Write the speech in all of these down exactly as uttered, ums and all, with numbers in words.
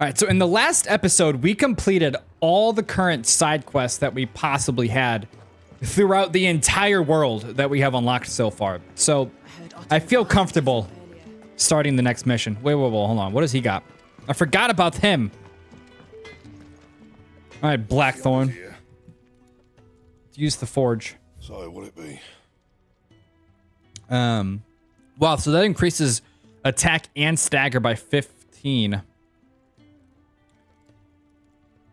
All right, so in the last episode, we completed all the current side quests that we possibly had throughout the entire world that we have unlocked so far. So I feel comfortable starting the next mission. Wait, wait, wait, hold on. What does he got? I forgot about him. All right, Blackthorn. Use the forge. So what it be? Um, wow, so that increases attack and stagger by fifteen.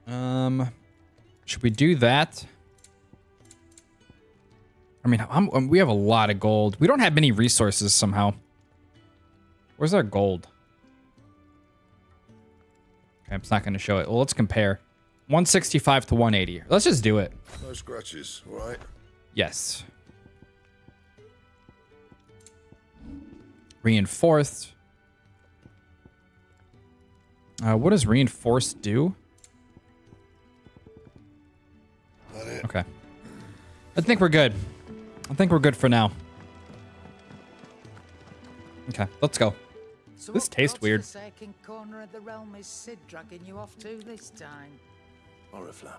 Um, should we do that? I mean, I'm, I'm, we have a lot of gold. We don't have many resources somehow. Where's our gold? Okay, I'm not going to show it. Well, let's compare. one sixty-five to one eighty. Let's just do it. No scratches, right? Yes. Reinforced. Uh, what does reinforced do? Okay. I think we're good. I think we're good for now. Okay, let's go. So this tastes weird. Corner of the realm is Sid dragging you off to this time? Oriflamme.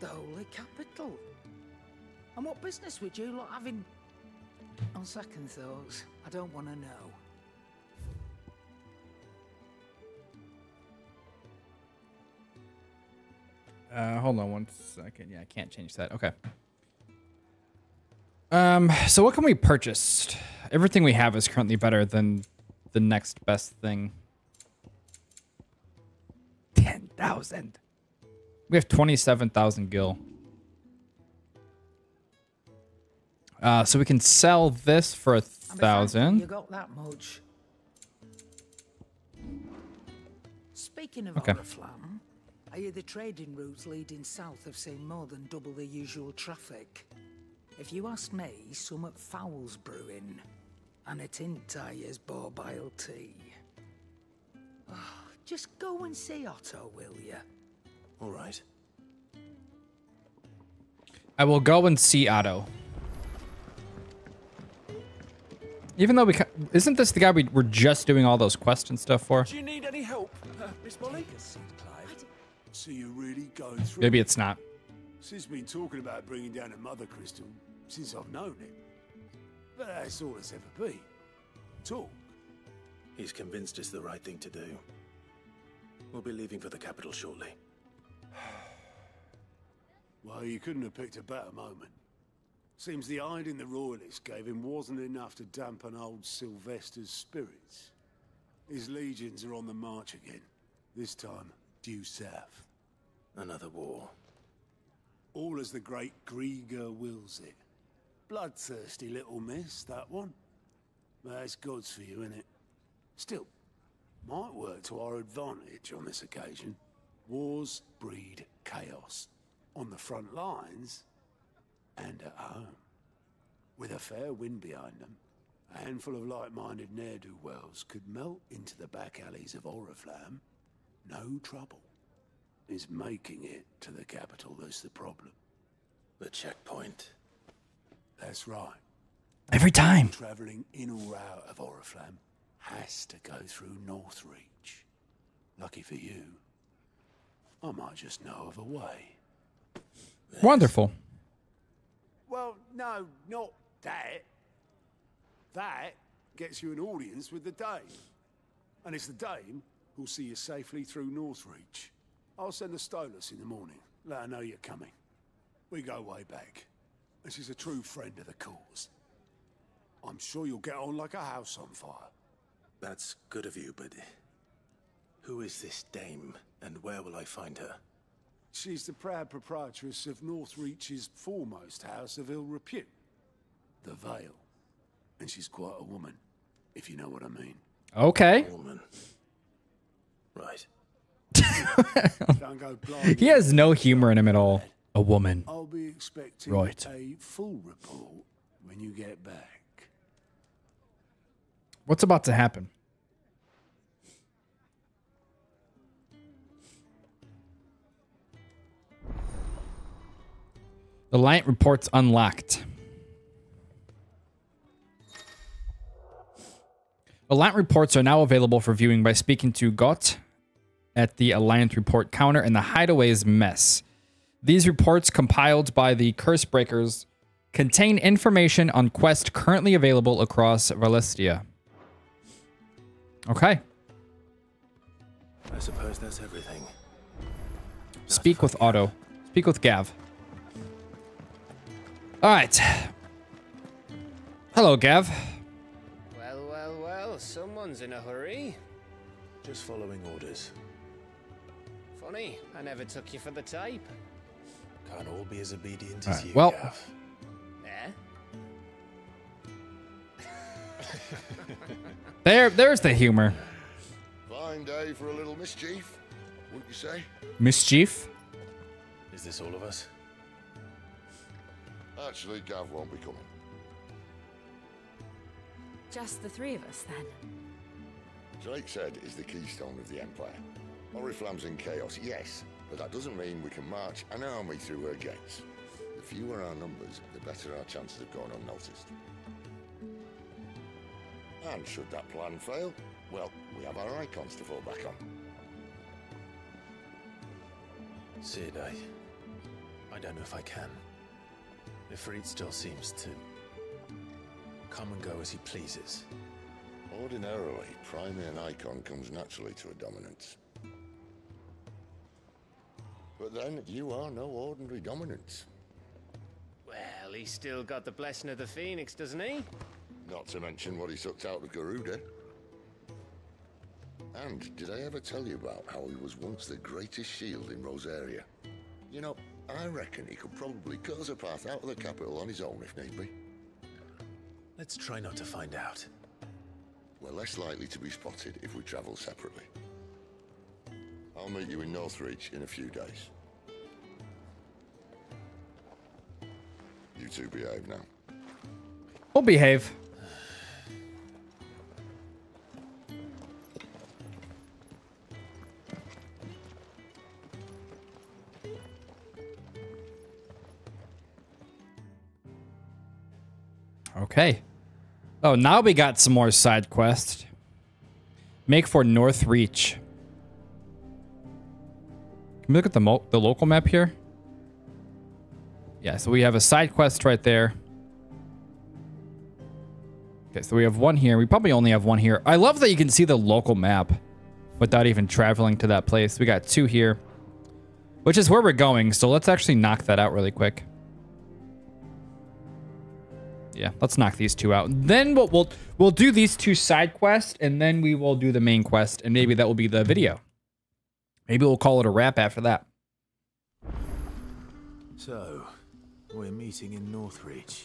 The holy capital. And what business would you lot having? On second thoughts, I don't want to know. Uh, hold on one second. Yeah, I can't change that. Okay. Um, so what can we purchase? Everything we have is currently better than the next best thing. ten thousand. We have twenty-seven thousand gil. Uh, so we can sell this for a thousand. You got that much. Speaking of Oriflamme, I hear the trading routes leading south have seen more than double the usual traffic. If you ask me, some at Fowl's brewing, and it in Tyre's barbile tea. Oh, just go and see Otto, will you? All right. I will go and see Otto. Even though we ca isn't this the guy we were just doing all those quests and stuff for? Do you need any help, uh, Miss Molly? So you really go through. Maybe it's not. She's been talking about bringing down a mother crystal since I've known it. But that's all it's ever been. Talk. He's convinced it's the right thing to do. We'll be leaving for the capital shortly. Well, you couldn't have picked a better moment. Seems the iron in the royalists gave him wasn't enough to dampen old Sylvester's spirits. His legions are on the march again. This time, due south. Another war. All as the great Grieger wills it. Bloodthirsty little miss, that one. That's God's for you, innit? Still, might work to our advantage on this occasion. Wars breed chaos. On the front lines, and at home. With a fair wind behind them, a handful of like-minded ne'er-do-wells could melt into the back alleys of Oriflamme. No trouble. Is making it to the capital that's the problem. The checkpoint. That's right. Every time. Traveling in or out of Oriflamme has to go through Northreach. Lucky for you, I might just know of a way. That's wonderful. Well, no, not that. That gets you an audience with the Dame. And it's the Dame who'll see you safely through Northreach. I'll send a Stolas in the morning. Let her know you're coming. We go way back. And she's a true friend of the cause. I'm sure you'll get on like a house on fire. That's good of you, but who is this Dame, and where will I find her? She's the proud proprietress of Northreach's foremost house of ill repute, the Vale. And she's quite a woman, if you know what I mean. Okay. A woman. Right. He has no humor in him at all. A woman. I'll be expecting right. A full report when you get back. What's about to happen? Alliance reports unlocked. Alliance reports are now available for viewing by speaking to Got at the Alliance report counter and the Hideaway's mess. These reports, compiled by the Cursebreakers, contain information on quests currently available across Valisthea. Okay. I suppose that's everything. That's Speak with Otto. Up. Speak with Gav. All right. Hello, Gav. Well, well, well. Someone's in a hurry. Just following orders. Funny, I never took you for the type. Can't all be as obedient all as right. you, well. Gav. Eh? there, there's the humor. Fine day for a little mischief, wouldn't you say? Mischief? Is this all of us? Actually, Gav won't be coming. Just the three of us, then? Drake said is the keystone of the Empire. Oriflamme's in chaos, yes, but that doesn't mean we can march an army through her gates. The fewer our numbers, the better our chances of going unnoticed. And should that plan fail, well, we have our icons to fall back on. Sid, I, I don't know if I can. Ifrit still seems to come and go as he pleases. Ordinarily, priming an icon comes naturally to a dominance. But then, you are no ordinary dominance. Well, he's still got the blessing of the Phoenix, doesn't he? Not to mention what he sucked out of Garuda. And did I ever tell you about how he was once the greatest shield in Rosaria? You know, I reckon he could probably cut us a path out of the capital on his own if need be. Let's try not to find out. We're less likely to be spotted if we travel separately. I'll meet you in Northreach in a few days. You two behave now. We'll behave. Okay. Oh, now we got some more side quests. Make for Northreach. Can we look at the, mo the local map here? Yeah, so we have a side quest right there. Okay, so we have one here. We probably only have one here. I love that you can see the local map without even traveling to that place. We got two here, which is where we're going. So let's actually knock that out really quick. Yeah, let's knock these two out. Then we'll, we'll we'll do these two side quests, and then we will do the main quest, and maybe that will be the video. Maybe we'll call it a wrap after that. So, we're meeting in Northreach.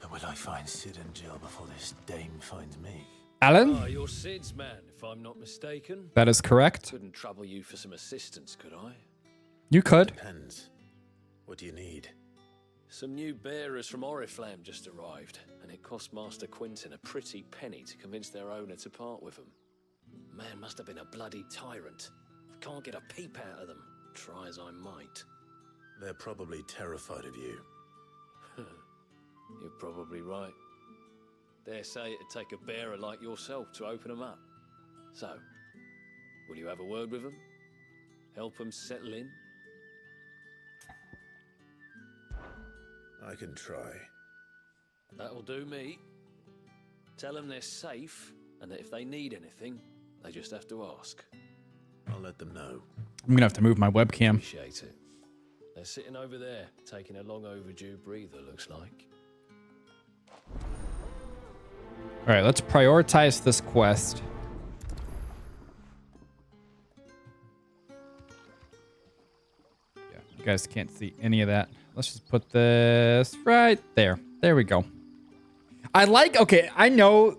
And will I find Sid and Jill before this dame finds me? Alan? Ah, you're Sid's man, if I'm not mistaken. That is correct. Couldn't trouble you for some assistance, could I? You could. Depends. What do you need? Some new bearers from Oriflamme just arrived, and it cost Master Quinton a pretty penny to convince their owner to part with them. Man must have been a bloody tyrant. I can't get a peep out of them, try as I might. They're probably terrified of you. You're probably right. Dare say it'd take a bearer like yourself to open them up. So, will you have a word with them? Help them settle in? I can try. That'll do me. Tell them they're safe, and that if they need anything, they just have to ask. I'll let them know. I'm going to have to move my webcam. Appreciate it. They're sitting over there, taking a long overdue breather, looks like. All right, let's prioritize this quest. Yeah, you guys can't see any of that. Let's just put this right there. There we go. I like, okay, I know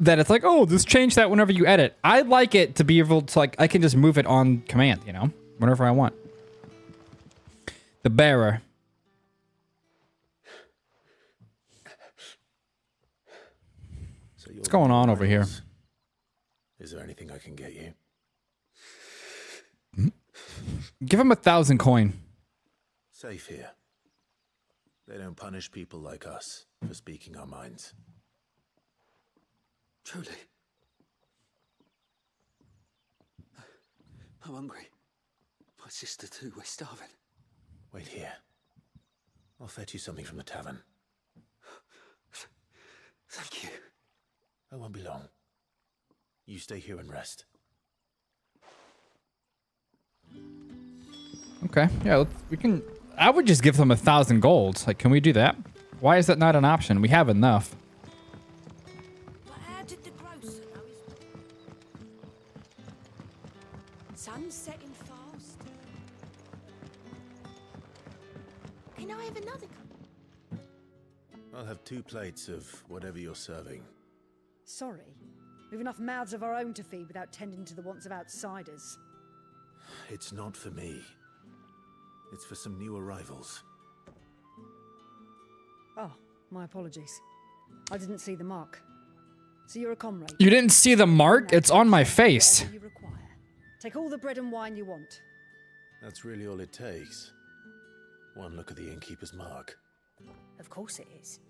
that it's like, oh, just change that whenever you edit. I like it to be able to, like, I can just move it on command, you know, whenever I want. The bearer. So what's going on over here? Is there anything I can get you? Give him a thousand coin. Safe here. They don't punish people like us for speaking our minds. Truly. I I'm hungry. My sister too, we're starving. Wait here. I'll fetch you something from the tavern. Thank you. I won't be long. You stay here and rest. Okay, yeah, let's, we can... I would just give them a thousand gold. Like, can we do that? Why is that not an option? We have enough. But how did the grocer know his... Sun's setting fast. Can I have another cup? I'll have two plates of whatever you're serving. Sorry. We've enough mouths of our own to feed without tending to the wants of outsiders. It's not for me. It's for some new arrivals. Oh, my apologies. I didn't see the mark. So you're a comrade. You didn't see the mark? It's on my face. You require. Take all the bread and wine you want. That's really all it takes. One look at the innkeeper's mark. Of course it is.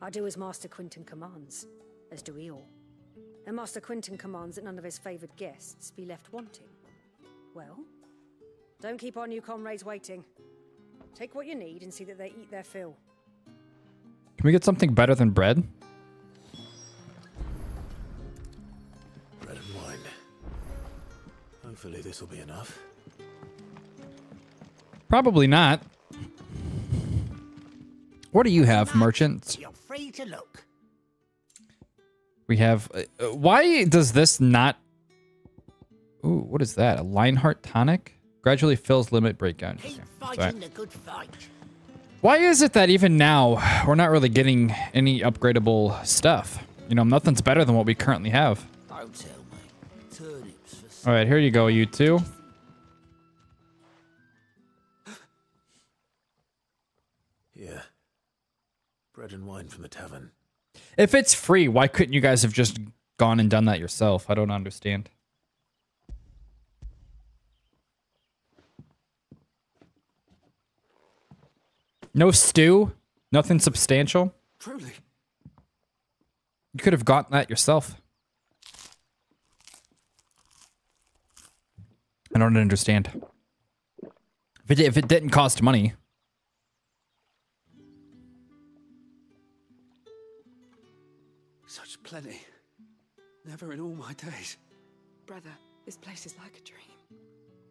I do as Master Quinton commands, as do we all. And Master Quinton commands that none of his favoured guests be left wanting. Well, don't keep our new comrades waiting. Take what you need and see that they eat their fill. Can we get something better than bread? Bread and wine. Hopefully this will be enough. Probably not. What do you have, merchant? You're free to look. We have... Uh, why does this not... Ooh, what is that? A Lionheart tonic? Gradually fills limit breakdown. Okay. Fighting the good fight. Why is it that even now we're not really getting any upgradable stuff? You know, nothing's better than what we currently have. Don't tell me. Turnips for... All right, here you go, you two. Yeah. Bread and wine from the tavern. If it's free, why couldn't you guys have just gone and done that yourself? I don't understand. No stew? Nothing substantial? Truly. You could have gotten that yourself. I don't understand. If it, if it didn't cost money. Such plenty. Never in all my days. Brother, this place is like a dream.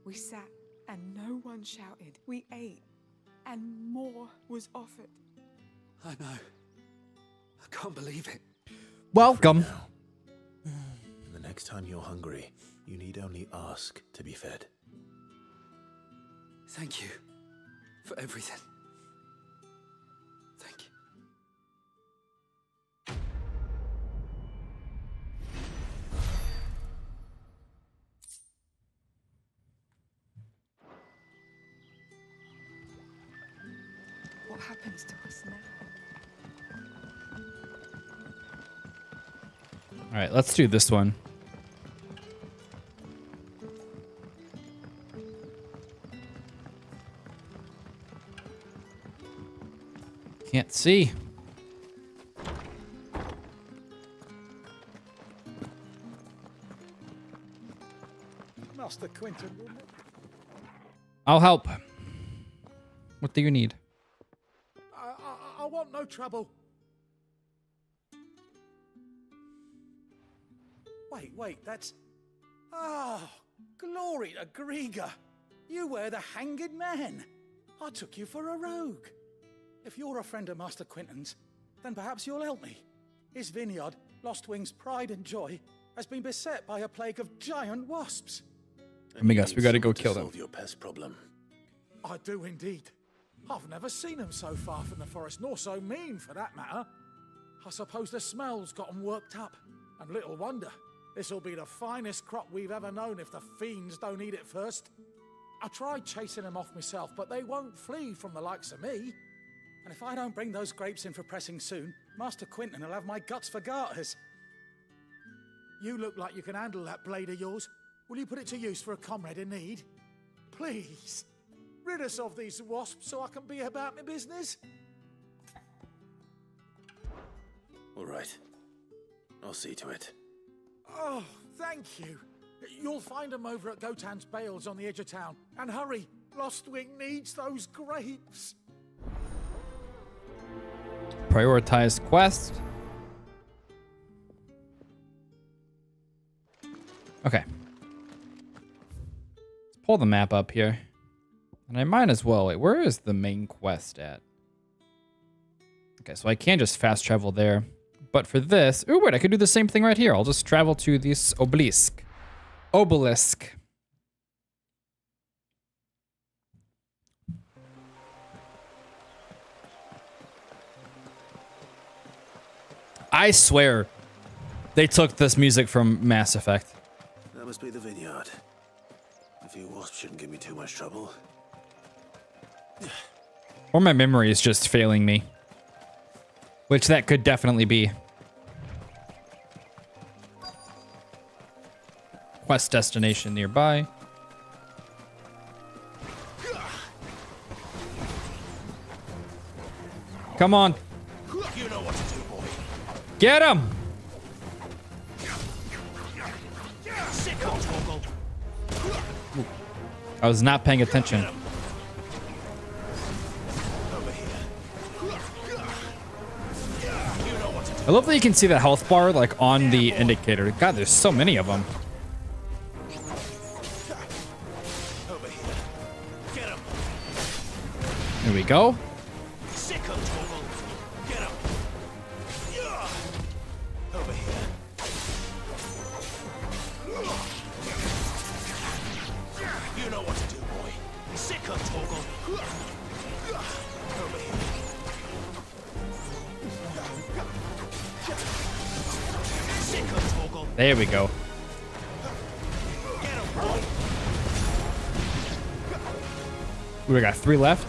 We sat and no one shouted. We ate. And more was offered. I know. I can't believe it. Welcome. And the next time you're hungry, you need only ask to be fed. Thank you for everything. Thank you. Happens to us now. All right, let's do this one. Can't see. Master Quinton. I'll help. What do you need? No trouble. Wait, wait, that's... Ah, glory to Grieger. You were the hanged man. I took you for a rogue. If you're a friend of Master Quinton's, then perhaps you'll help me. His vineyard, Lost Wing's pride and joy, has been beset by a plague of giant wasps. Let me guess, we gotta go kill them. Solve your pest problem. I do indeed. I've never seen them so far from the forest, nor so mean, for that matter. I suppose the smell's got them worked up, and little wonder. This'll be the finest crop we've ever known if the fiends don't eat it first. I tried chasing them off myself, but they won't flee from the likes of me. And if I don't bring those grapes in for pressing soon, Master Quinton will have my guts for garters. You look like you can handle that blade of yours. Will you put it to use for a comrade in need? Please. Rid us of these wasps so I can be about my business. All right. I'll see to it. Oh, thank you. You'll find them over at Gotan's Bales on the edge of town. And hurry, Lostwing needs those grapes. Prioritize quest. Okay. Let's pull the map up here. And I might as well. Wait, where is the main quest at? Okay, so I can just fast travel there. But for this, oh wait, I could do the same thing right here. I'll just travel to this obelisk. Obelisk. I swear, they took this music from Mass Effect. That must be the vineyard. A few wasps shouldn't give me too much trouble. Or my memory is just failing me. Which that could definitely be. Quest destination nearby. Come on. You know what to do, boy. Get him! Ooh. I was not paying attention. I love that you can see the health bar like on the indicator. God, there's so many of them. Here we go. There we go. Ooh, we got three left.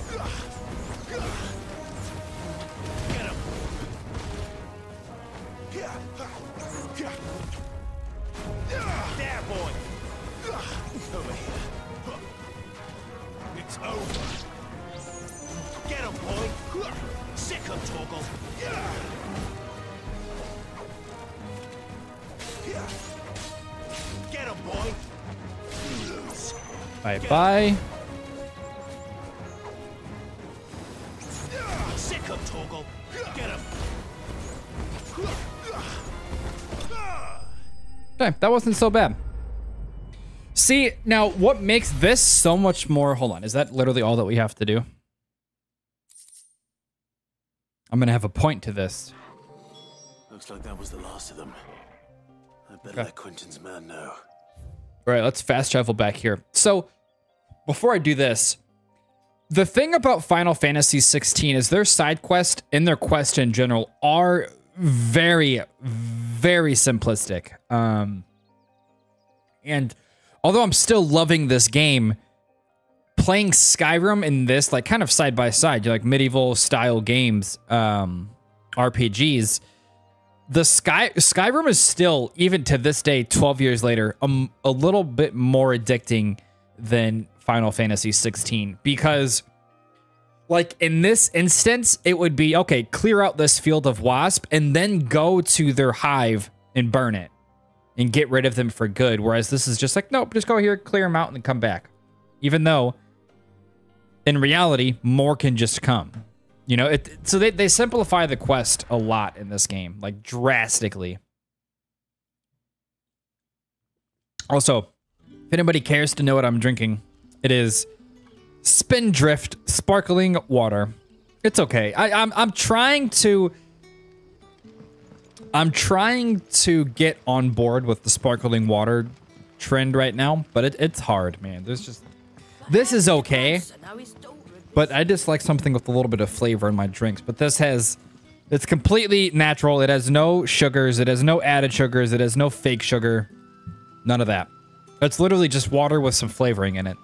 Bye. Okay, that wasn't so bad. See, now what makes this so much more... Hold on, is that literally all that we have to do? I'm gonna have a point to this. Looks like that was the last of them. I better okay. let Quentin's man know. All right, let's fast travel back here. So... Before I do this, the thing about Final Fantasy sixteen is their side quest and their quest in general are very, very simplistic. Um, and although I'm still loving this game, playing Skyrim in this, like kind of side by side, like medieval style games, um, R P Gs, the Sky Skyrim is still, even to this day, twelve years later, um, a little bit more addicting than Final Fantasy sixteen, because like in this instance, it would be, okay, clear out this field of wasp and then go to their hive and burn it and get rid of them for good. Whereas this is just like, nope, just go here, clear them out and come back. Even though in reality, more can just come, you know, it, so they, they simplify the quest a lot in this game, like drastically. Also, if anybody cares to know what I'm drinking, it is Spindrift sparkling water. It's okay. I, I'm I'm trying to I'm trying to get on board with the sparkling water trend right now, but it, it's hard, man. There's just this is okay, but I just like something with a little bit of flavor in my drinks. But this has it's completely natural. It has no sugars. It has no added sugars. It has no fake sugar. None of that. It's literally just water with some flavoring in it.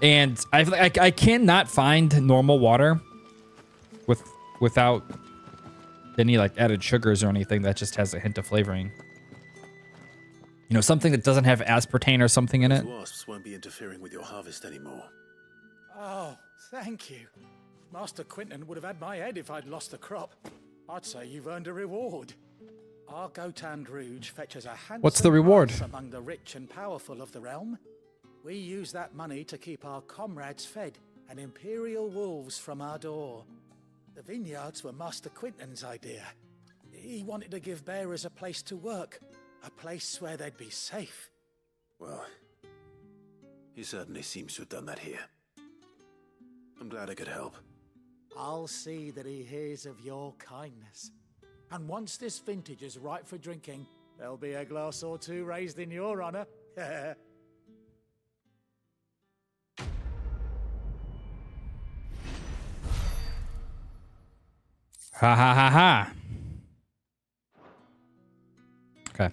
And I've, I, I cannot find normal water with without any like added sugars or anything that just has a hint of flavoring. You know, something that doesn't have aspartame or something in it. Those wasps won't be interfering with your harvest anymore. Oh, thank you. Master Quinton would have had my head if I'd lost the crop. I'd say you've earned a reward. Our Gotan Rouge fetches a handsome What's the reward? Among the rich and powerful of the realm. We use that money to keep our comrades fed and imperial wolves from our door. The vineyards were Master Quinton's idea. He wanted to give bearers a place to work, a place where they'd be safe. Well, he certainly seems to have done that here. I'm glad I could help. I'll see that he hears of your kindness. And once this vintage is ripe for drinking, there'll be a glass or two raised in your honor. Ha ha ha ha. Okay.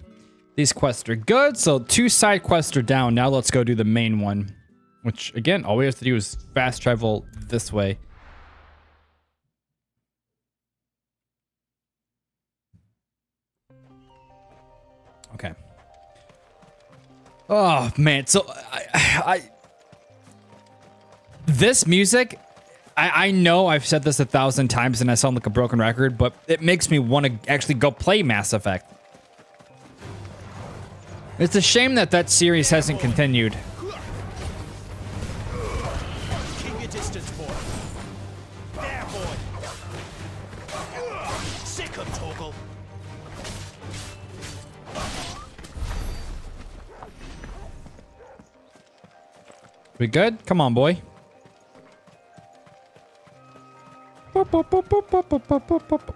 These quests are good. So two side quests are down. Now let's go do the main one. Which, again, all we have to do is fast travel this way. Okay. Oh, man. So, I... I this music... I, I know I've said this a thousand times and I sound like a broken record, but it makes me want to actually go play Mass Effect. It's a shame that that series hasn't continued. We good? Come on, boy.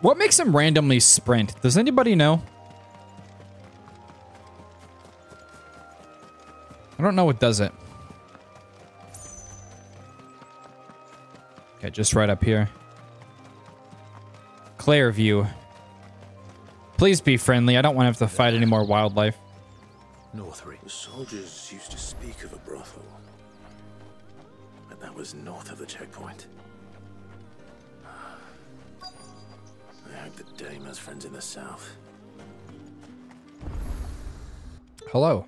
What makes him randomly sprint? Does anybody know? I don't know what does it. Okay, just right up here. Clear view. Please be friendly. I don't want to have to fight any more wildlife. Northreach. The soldiers used to speak of a brothel. And that was north of the checkpoint. I hope that Dame has friends in the south. Hello.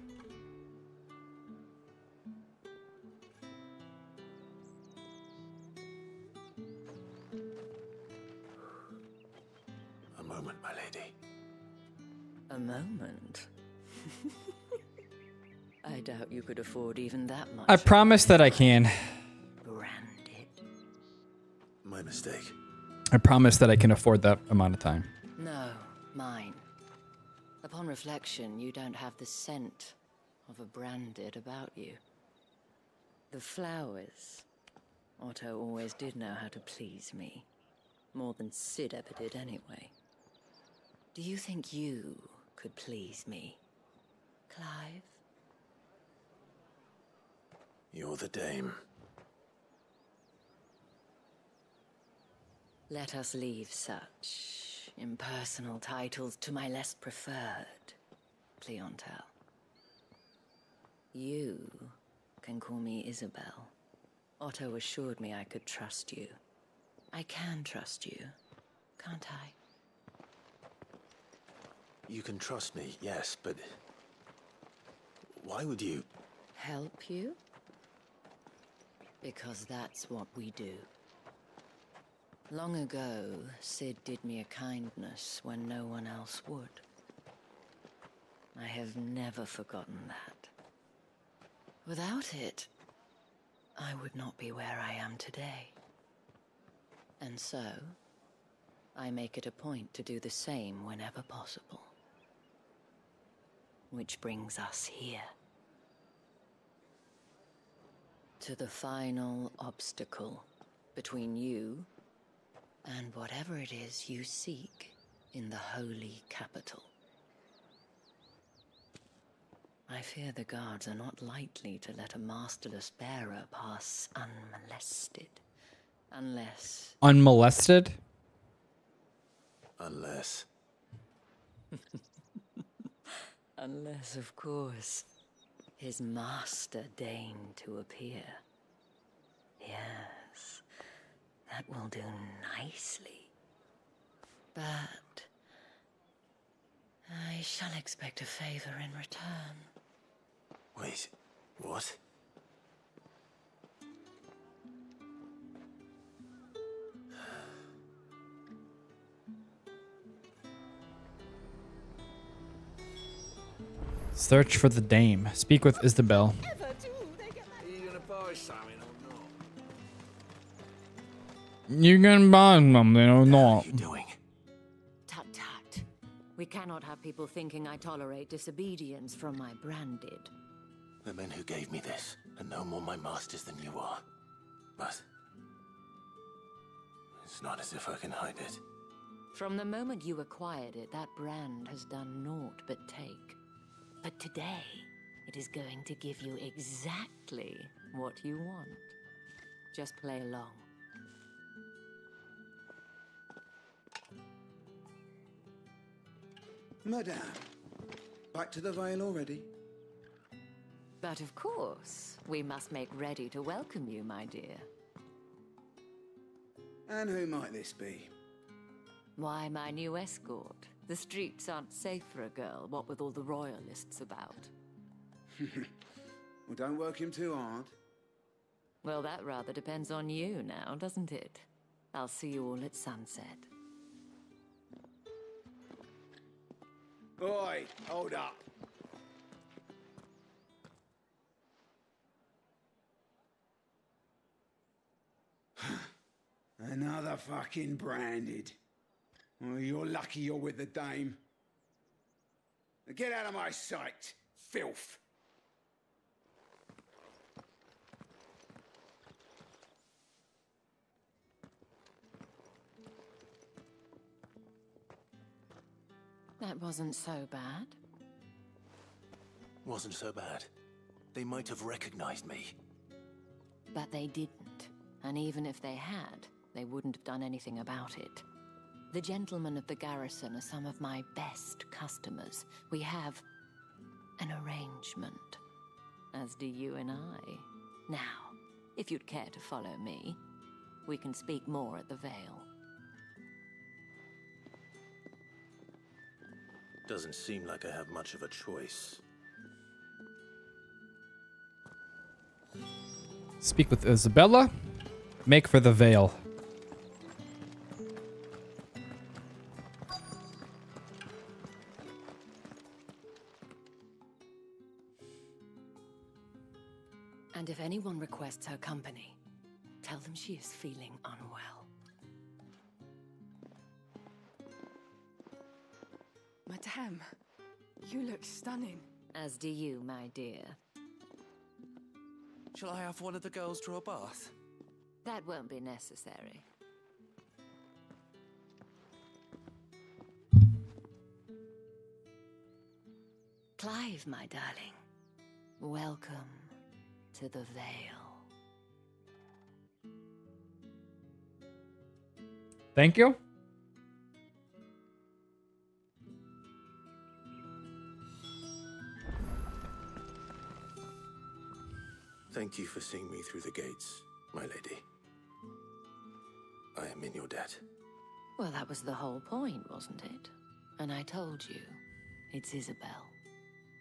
A moment, my lady. A moment? I doubt you could afford even that much. I promise that I can. Branded. My mistake. I promise that I can afford that amount of time. No, mine. Upon reflection, you don't have the scent of a branded about you. The flowers. Otto always did know how to please me. More than Sid ever did anyway. Do you think you could please me, Clive? You're the dame. Let us leave such impersonal titles to my less preferred clientele. You can call me Isabel. Otto assured me I could trust you. I can trust you, can't I? You can trust me, yes, but why would you? Help you? Because that's what we do. Long ago, Sid did me a kindness when no one else would. I have never forgotten that. Without it, I would not be where I am today. And so, I make it a point to do the same whenever possible. Which brings us here. To the final obstacle between you and whatever it is you seek in the holy capital. I fear the guards are not likely to let a masterless bearer pass unmolested. Unless... Unmolested? Unless. Unless, of course, his master deigned to appear. Yes. That will do nicely. But I shall expect a favor in return. Wait, what? Search for the dame. Speak with Isabel. You can buy something or not. What are you doing? Tut tut. We cannot have people thinking I tolerate disobedience from my branded. The men who gave me this are no more my masters than you are. But it's not as if I can hide it. From the moment you acquired it, that brand has done naught but take. But today, it is going to give you exactly what you want. Just play along. Madame, back to the veil already? But of course, we must make ready to welcome you, my dear. And who might this be? Why, my new escort. The streets aren't safe for a girl, what with all the royalists about. Well, don't work him too hard. Well, that rather depends on you now, doesn't it? I'll see you all at sunset. Boy, hold up. Another fucking branded. Well, you're lucky you're with the dame. Now get out of my sight, filth. That wasn't so bad. Wasn't so bad. They might have recognized me. But they didn't. And even if they had, they wouldn't have done anything about it. The gentlemen of the garrison are some of my best customers. We have an arrangement. As do you and I. Now, if you'd care to follow me, we can speak more at the Vale. Doesn't seem like I have much of a choice. Speak with Isabella. Make for the Vale. And if anyone requests her company, tell them she is feeling unwell. Madame, you look stunning. As do you, my dear. Shall I have one of the girls draw a bath? That won't be necessary. Clive, my darling. Welcome to the Vale. Thank you. Thank you for seeing me through the gates, my lady. I am in your debt. Well, that was the whole point, wasn't it? And I told you, it's Isabel.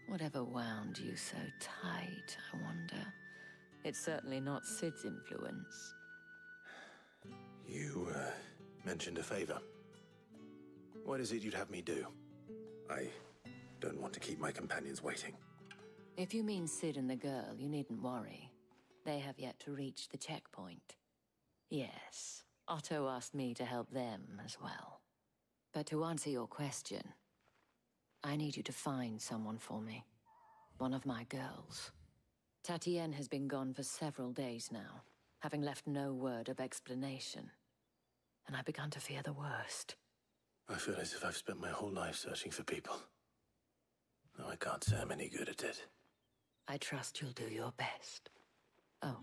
Whatever wound you so tight, I wonder. It's certainly not Sid's influence. You, uh, mentioned a favor. What is it you'd have me do? I don't want to keep my companions waiting. If you mean Sid and the girl, you needn't worry. They have yet to reach the checkpoint. Yes, Otto asked me to help them as well. But to answer your question, I need you to find someone for me. One of my girls. Tatienne has been gone for several days now, having left no word of explanation. And I've begun to fear the worst. I feel as if I've spent my whole life searching for people. Though I can't say I'm any good at it. I trust you'll do your best. Oh,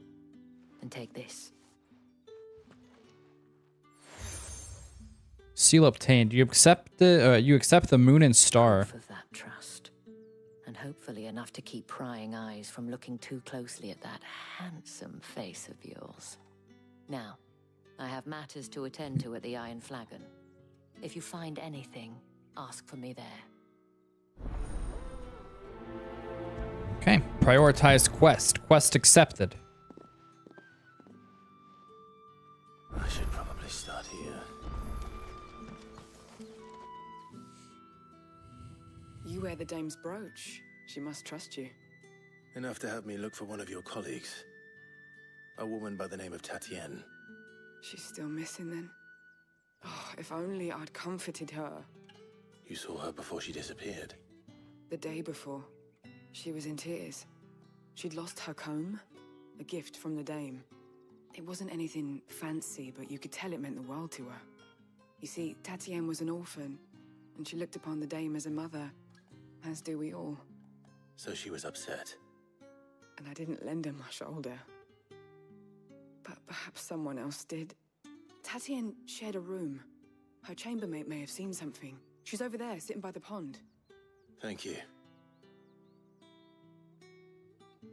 and take this. Seal obtained. You accept the uh, you accept the moon and star. Of that trust, and hopefully enough to keep prying eyes from looking too closely at that handsome face of yours. Now, I have matters to attend to at the Iron Flagon. If you find anything, ask for me there. Okay, prioritize quest. Quest accepted. I should probably start here. You wear the dame's brooch. She must trust you. Enough to help me look for one of your colleagues. A woman by the name of Tatienne. She's still missing then? Oh, if only I'd comforted her. You saw her before she disappeared? The day before. She was in tears. She'd lost her comb, a gift from the dame. It wasn't anything fancy, but you could tell it meant the world to her. You see, Tatienne was an orphan, and she looked upon the dame as a mother, as do we all. So she was upset. And I didn't lend her my shoulder. But perhaps someone else did. Tatienne shared a room. Her chambermaid may have seen something. She's over there, sitting by the pond. Thank you.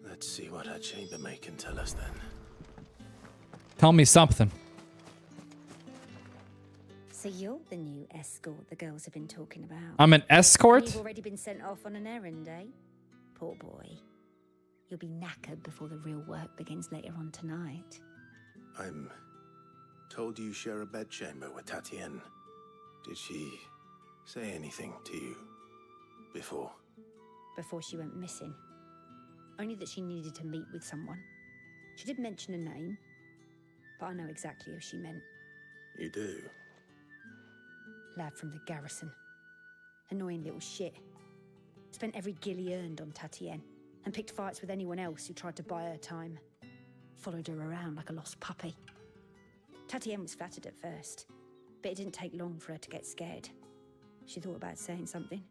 Let's see what her chambermaid can tell us then. Tell me something. So you're the new escort the girls have been talking about. I'm an escort? You've already been sent off on an errand, eh? Poor boy. You'll be knackered before the real work begins later on tonight. I'm told you share a bedchamber with Tatienne. Did she say anything to you before? Before she went missing. Only that she needed to meet with someone. She did mention a name, but I know exactly who she meant. You do? Lad from the garrison. Annoying little shit. Spent every gill he earned on Tatienne, and picked fights with anyone else who tried to buy her time. Followed her around like a lost puppy. Tatienne was flattered at first, but it didn't take long for her to get scared. She thought about saying something.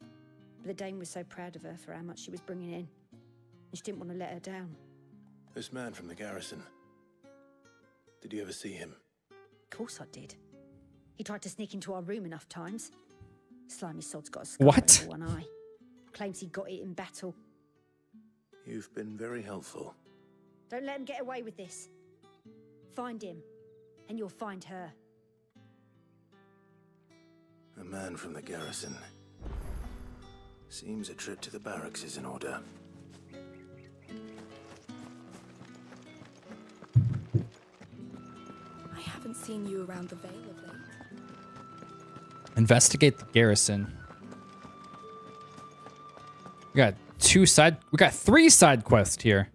But the dame was so proud of her for how much she was bringing in, and she didn't want to let her down. This man from the garrison. Did you ever see him? Of course I did. He tried to sneak into our room enough times. Slimy sod's got a scar over one eye. Claims he got it in battle. You've been very helpful. Don't let him get away with this. Find him, and you'll find her. A man from the garrison. Seems a trip to the barracks is in order. I haven't seen you around the Vale of late. Investigate the garrison. We got two side... We got three side quests here.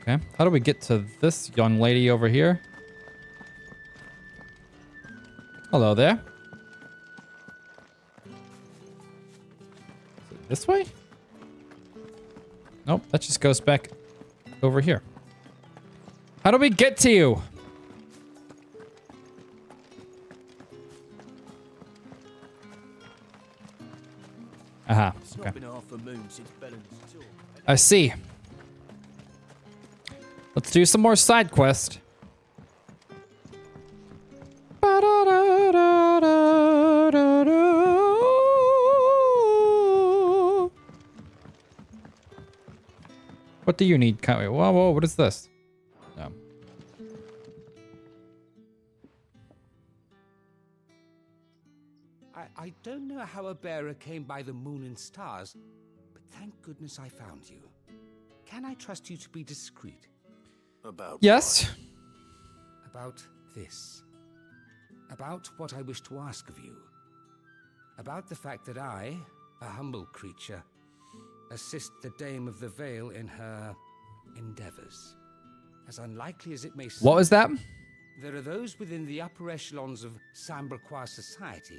Okay. How do we get to this young lady over here? Hello there. Is it this way? Nope. That just goes back over here. How do we get to you? Aha. Uh-huh. Okay. I see. Let's do some more side quest. What do you need? Can't wait. Whoa, whoa, what is this? No. I, I don't know how a bearer came by the moon and stars, but thank goodness I found you. Can I trust you to be discreet? About yes. What? About this. About what I wish to ask of you. About the fact that I, a humble creature, assist the Dame of the Vale in her endeavors. As unlikely as it may seem. What was that? There are those within the upper echelons of Sanbreque society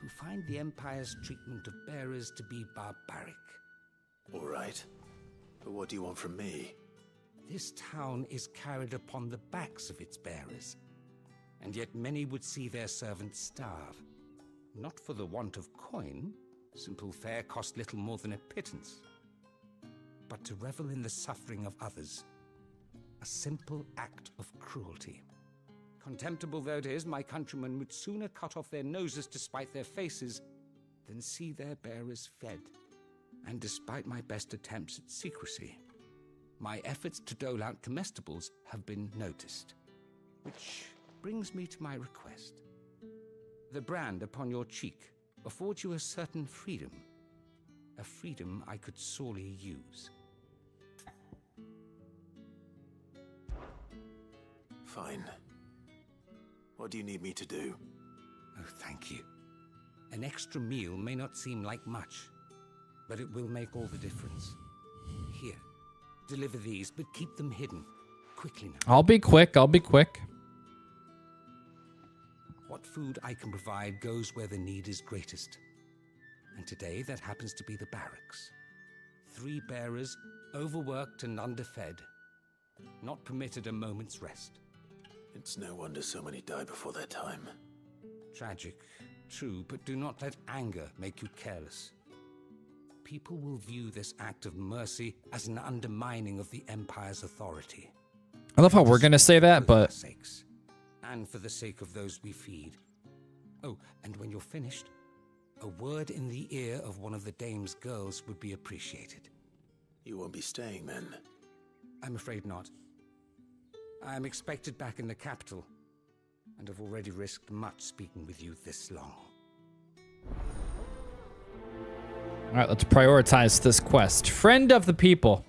who find the Empire's treatment of bearers to be barbaric. All right. But what do you want from me? This town is carried upon the backs of its bearers, and yet many would see their servants starve, not for the want of coin, simple fare cost little more than a pittance, but to revel in the suffering of others, a simple act of cruelty. Contemptible though it is, my countrymen would sooner cut off their noses to spite their faces than see their bearers fed, and despite my best attempts at secrecy, my efforts to dole out comestibles have been noticed, which brings me to my request. The brand upon your cheek affords you a certain freedom, a freedom I could sorely use. Fine. What do you need me to do? Oh, thank you. An extra meal may not seem like much, but it will make all the difference. Here, deliver these, but keep them hidden. Quickly now. I'll be quick, I'll be quick. What food I can provide goes where the need is greatest. And today that happens to be the barracks. Three bearers, overworked and underfed, not permitted a moment's rest. It's no wonder so many die before their time. Tragic, true, but do not let anger make you careless. People will view this act of mercy as an undermining of the Empire's authority. I love how we're going to say that, but... sakes, and for the sake of those we feed. Oh, and when you're finished, a word in the ear of one of the dame's girls would be appreciated. You won't be staying, then? I'm afraid not. I am expected back in the capital, and have already risked much speaking with you this long. All right, let's prioritize this quest. Friend of the people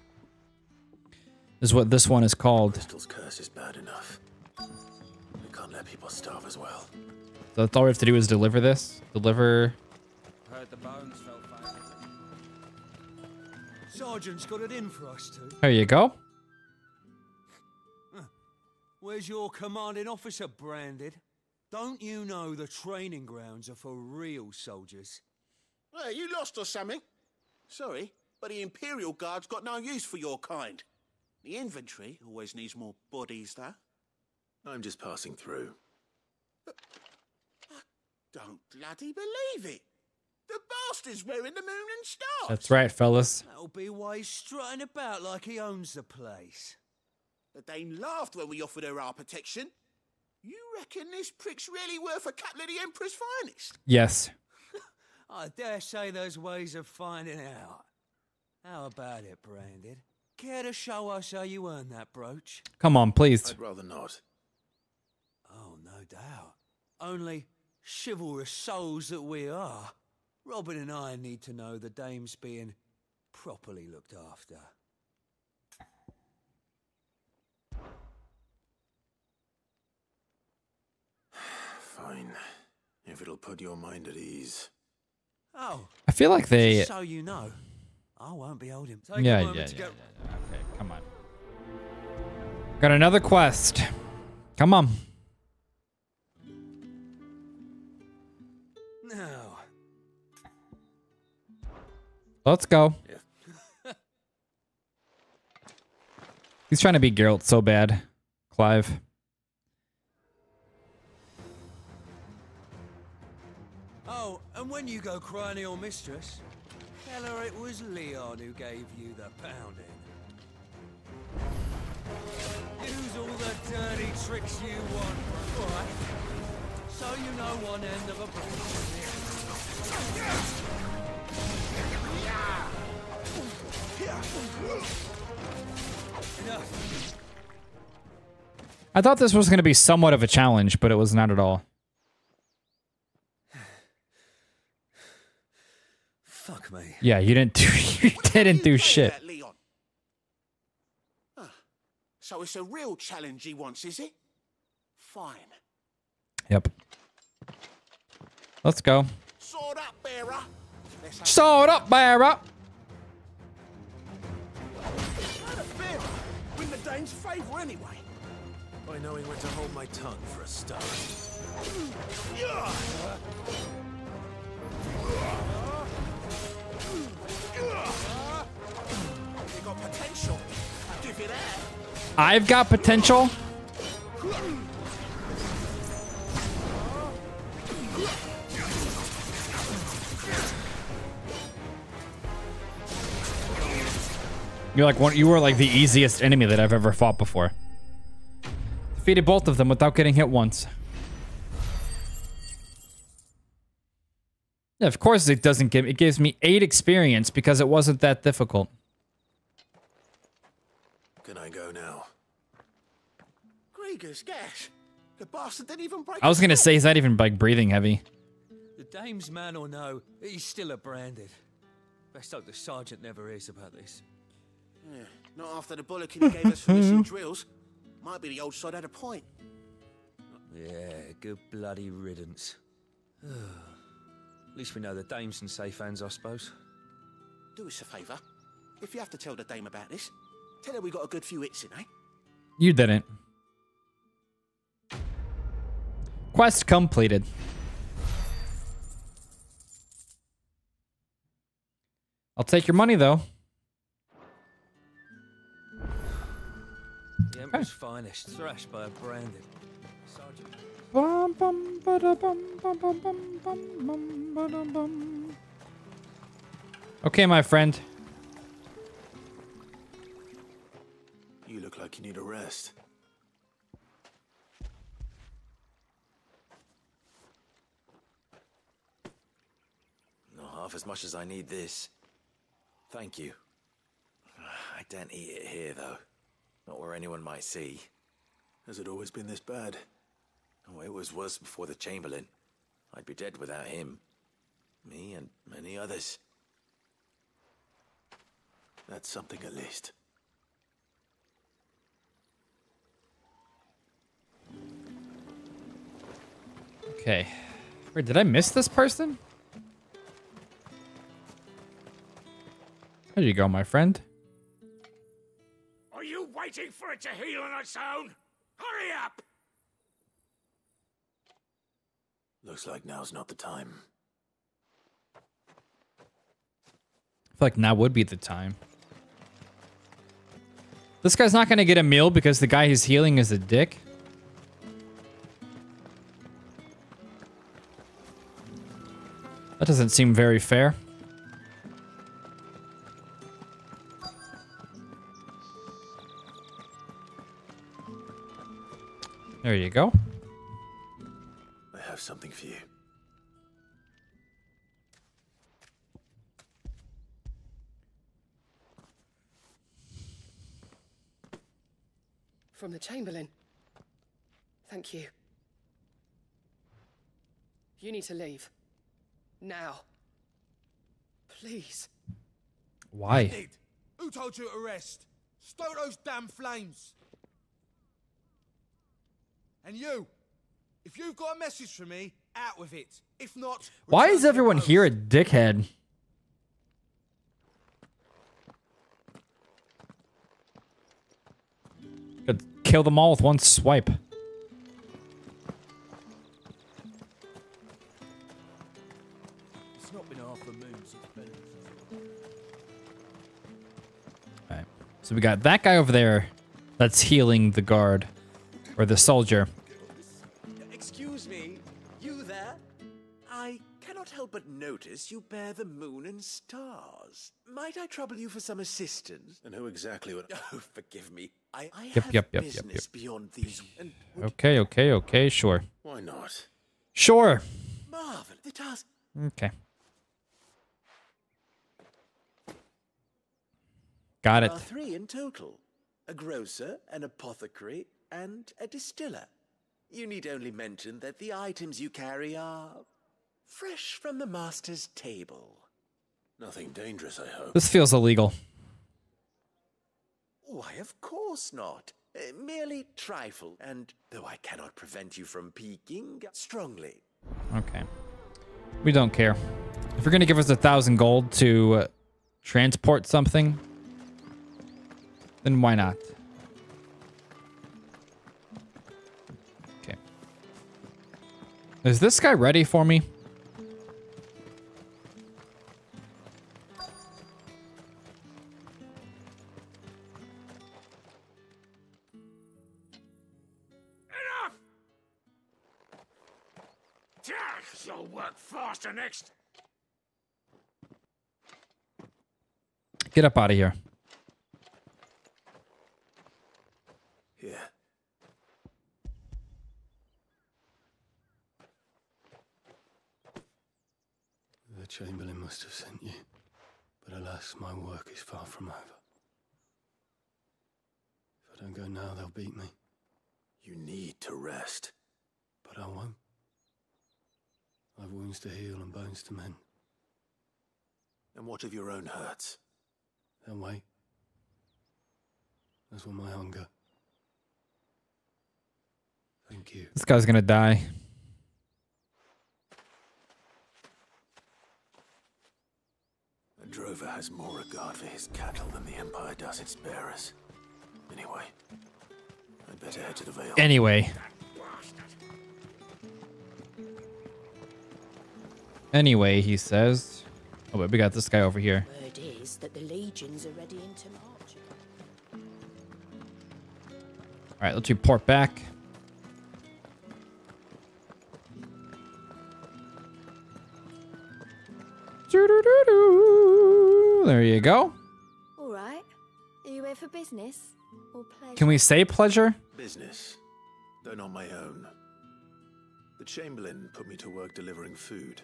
is what this one is called. Crystal's curse is bad enough. We can't let people starve as well. So that's all we have to do is deliver this. Deliver. Heard the bones fell fire. Sergeant's got it in for us too. There you go. Where's your commanding officer branded? Don't you know the training grounds are for real soldiers? Well, you lost or something? Sorry, but the Imperial Guard's got no use for your kind. The inventory always needs more bodies, though. I'm just passing through. But I don't bloody believe it. The bastard's wearing the moon and stars. That's right, fellas. That'll be why he's strutting about like he owns the place. The Dane laughed when we offered her our protection. You reckon this prick's really worth a couple of the Emperor's finest? Yes. I dare say there's ways of finding out. How about it, Brandon? Care to show us how you earned that brooch? Come on, please. I'd rather not. Oh, no doubt. Only chivalrous souls that we are, Robin and I need to know the Dame's being properly looked after. Fine, if it'll put your mind at ease. Oh, I feel like they. So you know, I won't be holding. Yeah, yeah, yeah, yeah, yeah. Okay, come on. Got another quest. Come on. No. Let's go. Yeah. He's trying to be Geralt so bad, Clive. Oh, and when you go crying to your mistress, tell her it was Leon who gave you the pounding. Use all the dirty tricks you want, right? So you know one end of a branch. I thought this was going to be somewhat of a challenge, but it was not at all. Fuck me. Yeah, you didn't do you didn't do shit. That, Leon? Huh. So it's a real challenge he wants, is it? Fine. Yep. Let's go. Sword up, bearer. Sword up, bearer. Win the Dane's favor anyway. I know he went to hold my tongue for a start. Yeah. I've got potential. You're like one. You were like the easiest enemy that I've ever fought before. Defeated both of them without getting hit once. Yeah, of course it doesn't give. It gives me eight experience because it wasn't that difficult. Can I go now? Gregor's gash. The bastard didn't even break. I was gonna say he's not even like breathing heavy. The Dame's man or no, he's still a branded. Best hope the sergeant never hears about this. Yeah, not after the bulletin he gave us for missing drills. Might be the old sod had a point. Yeah, good bloody riddance. At least we know the dame's in safe hands, I suppose. Do us a favour. If you have to tell the dame about this, tell her we got a good few hits in, eh? You didn't. Quest completed. I'll take your money, though. The Emperor's finest, thrashed by a branded sergeant. Bum, bum, bada, bum, bum, bum, bum, bum, bada, bum. Okay, my friend. You look like you need a rest. Not half as much as I need this. Thank you. I don't eat it here, though. Not where anyone might see. Has it always been this bad? Oh, it was worse before the Chamberlain. I'd be dead without him. Me and many others. That's something at least. Okay. Wait, did I miss this person? There you go, my friend. Are you waiting for it to heal on its own? Hurry up! Looks like now's not the time. I feel like now would be the time. This guy's not gonna get a meal because the guy he's healing is a dick. That doesn't seem very fair. There you go. I have something for you. From the Chamberlain. Thank you. You need to leave. Now. Please. Why? Who told you to rest? Stow those damn flames. And you, if you've got a message for me, out with it. If not... Why is everyone here a dickhead? Could kill them all with one swipe. It's not been half a moon since Ben. Alright. So we got that guy over there that's healing the guard. Or the soldier. Excuse me, you there? I cannot help but notice you bear the moon and stars. Might I trouble you for some assistance? And who exactly would... Oh, forgive me. I, I yep, have yep, yep, business yep, yep. beyond these... And okay, okay, okay, sure. Why not? Sure. Marvel, the task... Okay. Got it. There are three in total. A grocer, an apothecary... and a distiller. You need only mention that the items you carry are fresh from the master's table. Nothing dangerous, I hope. This feels illegal. Why, of course not. Uh, merely trifle, and though I cannot prevent you from peeking strongly. Okay. We don't care. If you're going to give us a thousand gold to uh, transport something, then why not? Is this guy ready for me? Enough! You'll work faster next. Get up out of here. Yeah. The Chamberlain must have sent you, but alas, my work is far from over. If I don't go now, they'll beat me. You need to rest. But I won't. I've wounds to heal and bones to mend. And what of your own hurts? Then wait. That's what my hunger. Thank you. This guy's gonna die. drover has more regard for his cattle than the Empire does its bearers. Anyway, I'd better head to the Vale. Anyway. Anyway, he says. Oh, but we got this guy over here. Word is that the legions are ready into March. All right, let's report back. There you go. All right. Are you here for business or pleasure? Can we say pleasure? Business, though not my own. The Chamberlain put me to work delivering food.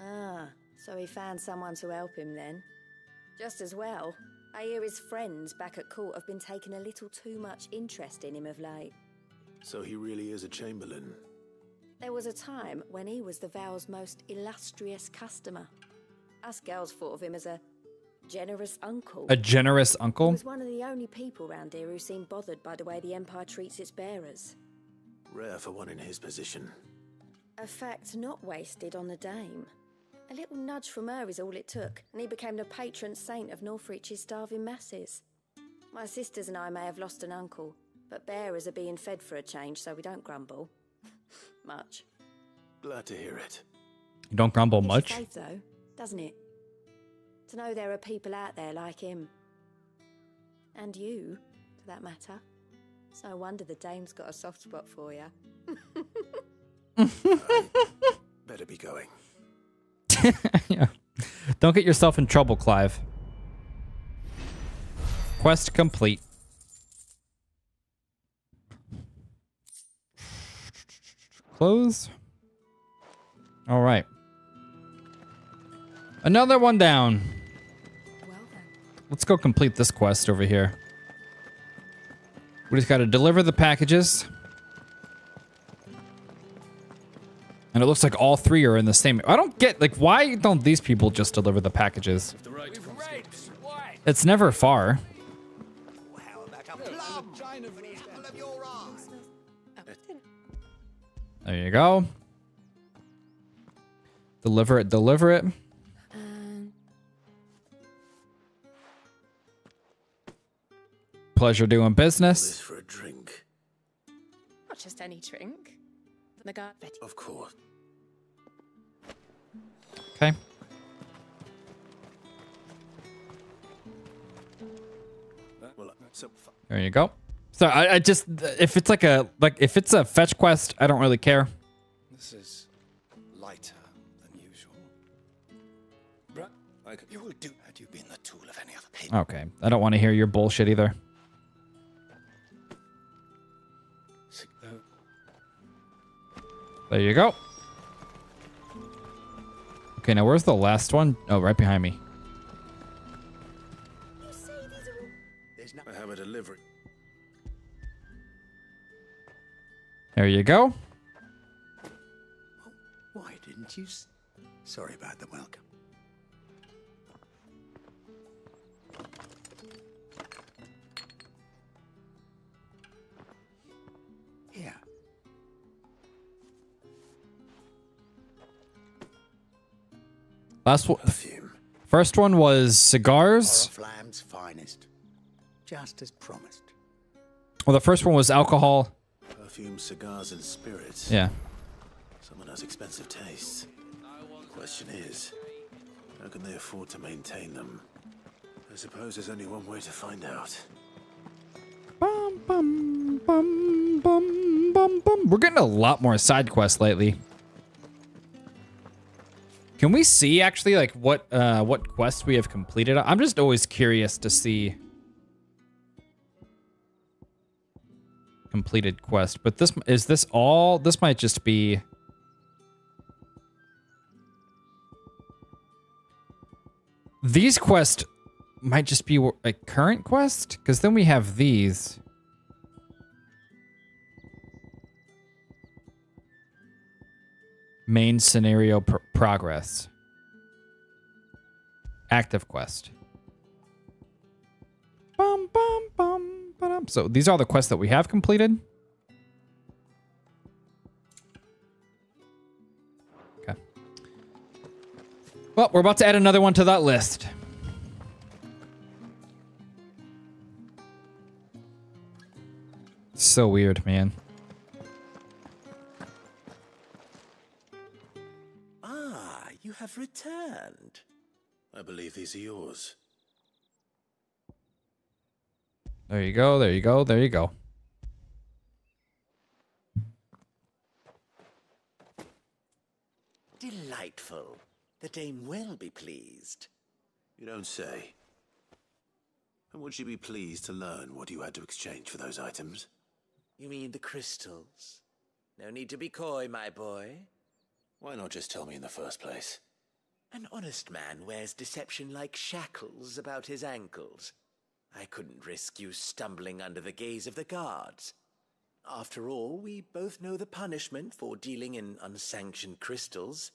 Ah, so he found someone to help him then. Just as well. I hear his friends back at court have been taking a little too much interest in him of late. So he really is a Chamberlain. There was a time when he was the Vale's most illustrious customer. Us girls thought of him as a generous uncle. A generous uncle? He was one of the only people around here who seemed bothered by the way the Empire treats its bearers. Rare for one in his position. A fact not wasted on the dame. A little nudge from her is all it took, and he became the patron saint of Northreach's starving masses. My sisters and I may have lost an uncle, but bearers are being fed for a change, so we don't grumble. Much. Glad to hear it. You don't grumble it's much? Safe, though, doesn't it? To know there are people out there like him. And you, for that matter. It's no wonder the dame's got a soft spot for you. Better be going. Yeah. Don't get yourself in trouble, Clive. Quest complete. Close. All right. Another one down. Well done. Let's go complete this quest over here. We just got to deliver the packages. And it looks like all three are in the same. I don't get, like, why don't these people just deliver the packages? Right. It's never far. How about a plum? There you go. Deliver it, deliver it. Um. Pleasure doing business. For a drink. Not just any drink. The garden. Of course. Okay. There you go. So I, I just, if it's like a, like if it's a fetch quest, I don't really care. This is lighter than usual. Bruh, like you will do had you been the tool of any other people. Okay, I don't want to hear your bullshit either. There you go. Okay, now where's the last one? Oh, right behind me. I have a delivery. There you go. Why didn't you? Sorry about the welcome. Here. Last one. Perfume. First one was cigars. Oriflamme's finest, just as promised. Well, the first one was alcohol. Perfume, cigars, and spirits. Yeah. Someone has expensive tastes. The question is, how can they afford to maintain them? I suppose there's only one way to find out. Bum, bum, bum, bum, bum, bum. We're getting a lot more side quests lately. Can we see actually like what uh, what quests we have completed? I'm just always curious to see completed quest, but this is this all this might just be these quests might just be a current quest, because then we have these. Main scenario pr progress. Active quest. Bum, bum, bum, ba-dum. So these are the quests that we have completed. Okay. Well, we're about to add another one to that list. So weird, man. Ah, you have returned. I believe these are yours. There you go, there you go, there you go. Delightful. The dame will be pleased. You don't say. And would she be pleased to learn what you had to exchange for those items? You mean the crystals? No need to be coy, my boy. Why not just tell me in the first place? An honest man wears deception like shackles about his ankles. I couldn't risk you stumbling under the gaze of the guards. After all, we both know the punishment for dealing in unsanctioned crystals,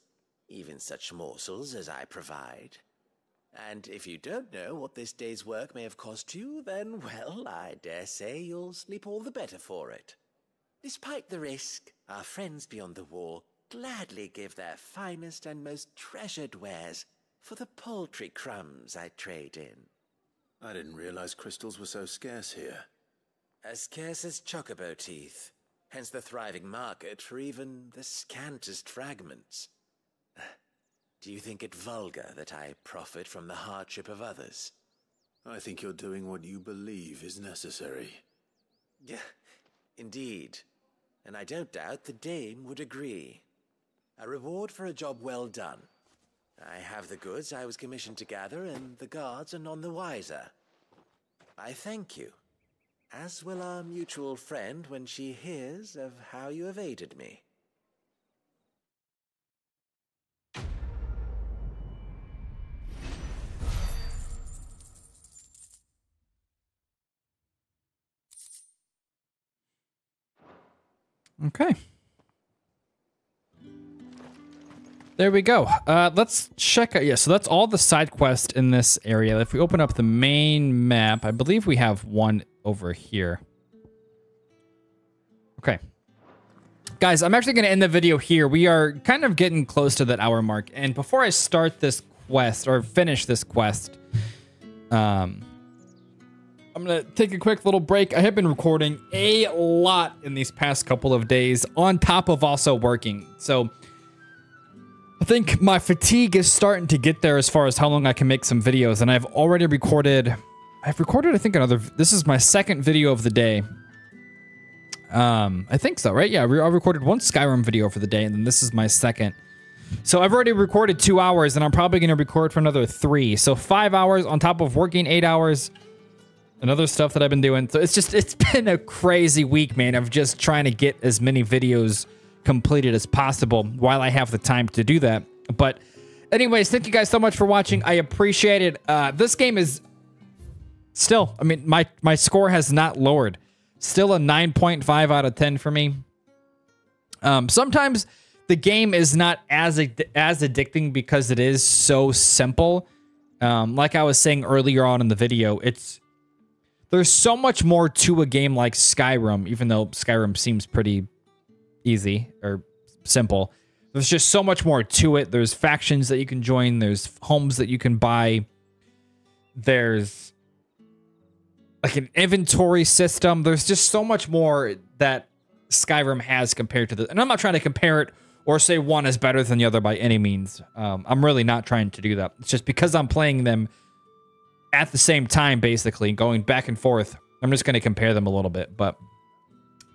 even such morsels as I provide. And if you don't know what this day's work may have cost you, then, well, I dare say you'll sleep all the better for it. Despite the risk, our friends beyond the wall gladly give their finest and most treasured wares for the paltry crumbs I trade in. I didn't realize crystals were so scarce here. As scarce as chocobo teeth, hence the thriving market for even the scantest fragments. Do you think it vulgar that I profit from the hardship of others? I think you're doing what you believe is necessary. Yeah, indeed. And I don't doubt the dame would agree. A reward for a job well done. I have the goods I was commissioned to gather, and the guards are none the wiser. I thank you. As will our mutual friend when she hears of how you have aided me. Okay. There we go. Uh, let's check out. Yeah, so that's all the side quests in this area. If we open up the main map, I believe we have one over here. Okay. Guys, I'm actually going to end the video here. We are kind of getting close to that hour mark. And before I start this quest or finish this quest, um, I'm going to take a quick little break. I have been recording a lot in these past couple of days on top of also working. So I think my fatigue is starting to get there as far as how long I can make some videos. And I've already recorded... I've recorded, I think, another... This is my second video of the day. Um, I think so, right? Yeah, I recorded one Skyrim video for the day, and then this is my second. So I've already recorded two hours, and I'm probably going to record for another three. So five hours on top of working eight hours... and other stuff that I've been doing. So it's just, it's been a crazy week, man, of just trying to get as many videos completed as possible while I have the time to do that. But anyways, thank you guys so much for watching. I appreciate it. Uh, this game is still, I mean, my, my score has not lowered. Still a nine point five out of ten for me. Um, sometimes the game is not as, as addicting because it is so simple. Um, like I was saying earlier on in the video, it's, there's so much more to a game like Skyrim, even though Skyrim seems pretty easy or simple. There's just so much more to it. There's factions that you can join. There's homes that you can buy. There's like an inventory system. There's just so much more that Skyrim has compared to the... And I'm not trying to compare it or say one is better than the other by any means. Um, I'm really not trying to do that. It's just because I'm playing them at the same time, basically, going back and forth. I'm just going to compare them a little bit. But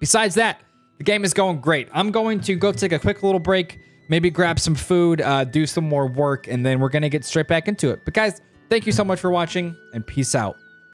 besides that, the game is going great. I'm going to go take a quick little break, maybe grab some food, uh, do some more work, and then we're going to get straight back into it. But guys, thank you so much for watching, and peace out.